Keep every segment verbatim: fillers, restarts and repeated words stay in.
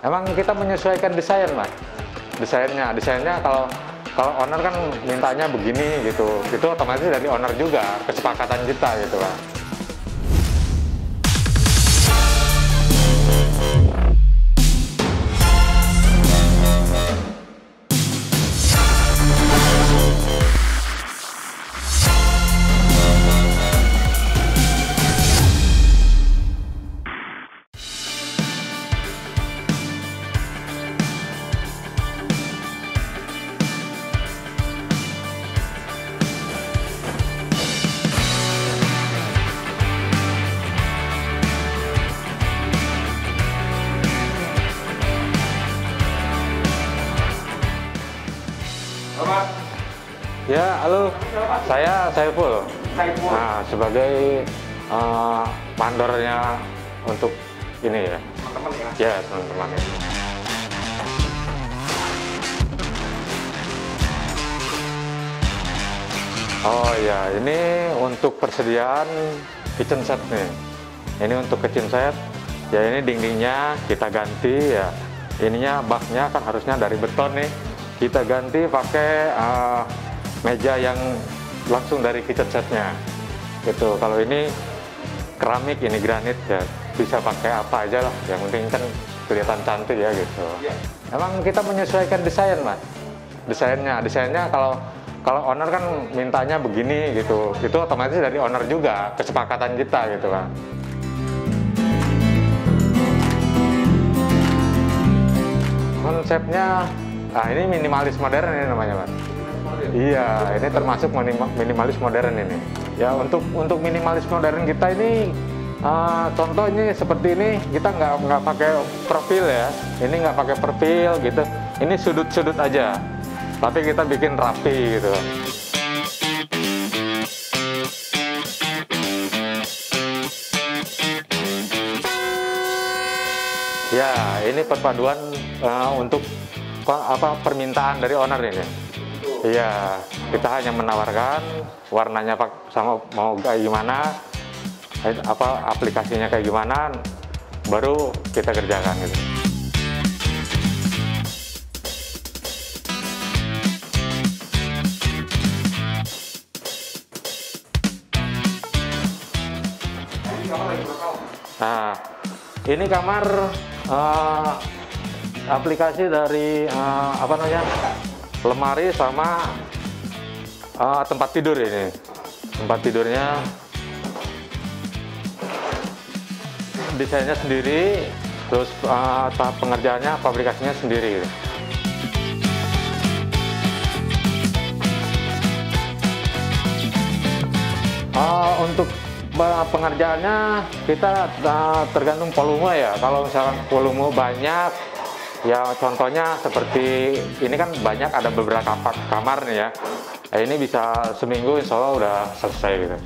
Emang kita menyesuaikan desain, Mas. Desainnya, desainnya kalau kalau owner kan mintanya begini gitu. Itu otomatis dari owner juga, kesepakatan kita gitu lah. Ya, halo. Saya Saiful. Saiful. Nah, sebagai uh, mandornya untuk ini ya. Teman-teman ya. Ya, teman-teman. Oh ya, ini untuk persediaan kitchen set nih. Ini untuk kitchen set. Ya, ini dindingnya kita ganti ya. Ininya baknya kan harusnya dari beton nih. Kita ganti pakai uh, meja yang langsung dari kitchen setnya gitu. Kalau ini keramik, ini granit ya, bisa pakai apa aja lah, yang penting kan kelihatan cantik ya gitu. Ya. Emang kita menyesuaikan desain, Mas. Desainnya, desainnya kalau kalau owner kan mintanya begini gitu. Itu otomatis dari owner juga, kesepakatan kita gitu kan. Konsepnya, nah ini minimalis modern ini namanya, Mas. Iya, ini termasuk minimalis modern ini. Ya, untuk untuk minimalis modern kita ini, uh, contohnya seperti ini, kita nggak nggak pakai profil ya. Ini nggak pakai profil gitu. Ini sudut-sudut aja. Tapi kita bikin rapi gitu. Ya, ini perpaduan uh, untuk apa, apa permintaan dari owner ini. Iya, kita hanya menawarkan warnanya pak sama mau kayak gimana, apa aplikasinya kayak gimana, baru kita kerjakan gitu. Nah, ini kamar uh, aplikasi dari uh, apa namanya? Lemari sama uh, tempat tidur ini. Tempat tidurnya desainnya sendiri, terus uh, tahap pengerjaannya, fabrikasinya sendiri. Uh, untuk pengerjaannya kita uh, tergantung volume ya. Kalau misalkan volume banyak, ya contohnya seperti ini kan banyak, ada beberapa kamar, kamar nih ya. Eh, ini bisa seminggu insya Allah udah selesai gitu.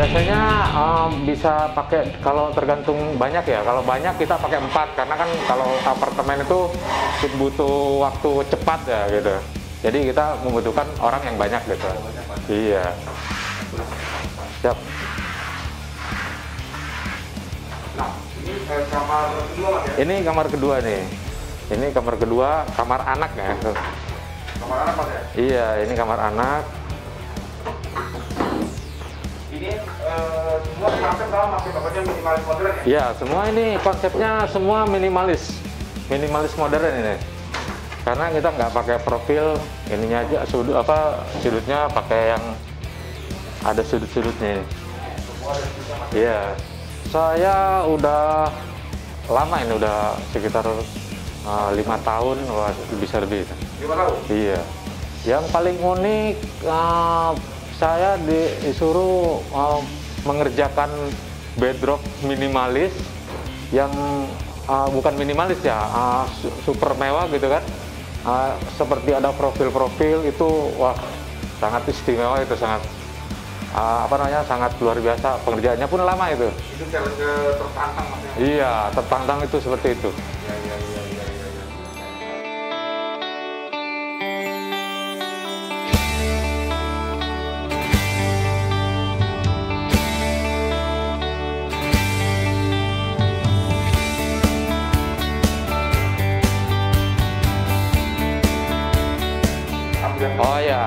Biasanya um, bisa pakai, kalau tergantung banyak ya, kalau banyak kita pakai empat, karena kan kalau apartemen itu butuh waktu cepat ya gitu. Jadi kita membutuhkan orang yang banyak gitu. Iya. Siap. Nah, ini eh, kamar kedua ya? Ini kamar kedua nih. Ini kamar kedua, kamar anak ya. Kamar anak Mas ya? Iya, ini kamar anak. Ini eh, semua konsep sama masih bapaknya minimalis modern ya? Iya, semua ini konsepnya semua minimalis. Minimalis modern ini. Karena kita nggak pakai profil, ininya aja sudut apa sudutnya pakai yang ada sudut-sudutnya. Iya, saya udah lama ini, udah sekitar uh, lima tahun, wah, bisa lebih. Lima tahun? Iya. Yang paling unik, uh, saya disuruh uh, mengerjakan bedrock minimalis, yang uh, bukan minimalis ya, uh, super mewah gitu kan. Uh, seperti ada profil-profil itu, wah sangat istimewa itu, sangat Uh, apa namanya, sangat luar biasa, pengerjaannya pun lama itu. Itu challenge tertantang maksudnya. Iya, tertantang itu seperti itu. Ya, ya, ya, ya, ya, ya.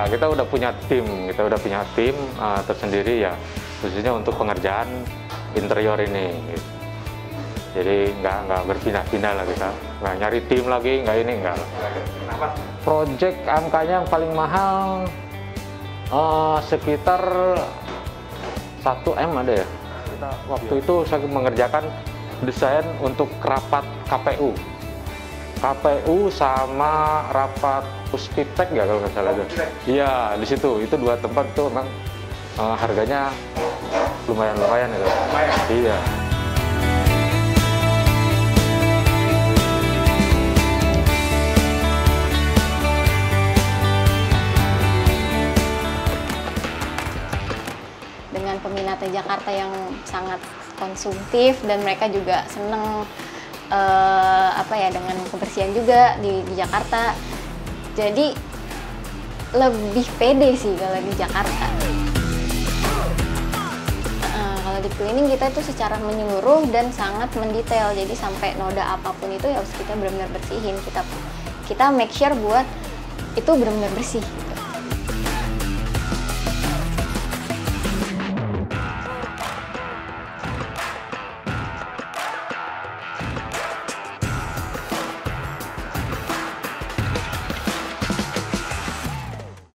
kita udah punya tim, kita udah punya tim uh, tersendiri ya, khususnya untuk pengerjaan interior ini. Gitu. Jadi nggak nggak berpindah-pindah lah kita, nggak nyari tim lagi, nggak ini nggak. Kenapa? Project angkanya yang paling mahal uh, sekitar satu M ada ya. Kita, waktu iya. itu saya mengerjakan desain untuk rapat K P U. K P U sama rapat Puspitek ya kalau nggak salah itu. Iya, di situ itu dua tempat tuh memang uh, harganya lumayan-lumayan itu. Lumayan. Iya. Dengan peminatnya Jakarta yang sangat konsumtif dan mereka juga seneng Uh, apa ya dengan kebersihan juga di, di Jakarta, jadi lebih pede sih kalau di Jakarta. Uh, kalau di cleaning kita itu secara menyeluruh dan sangat mendetail, jadi sampai noda apapun itu ya harus kita benar-benar bersihin, kita kita make sure buat itu benar-benar bersih.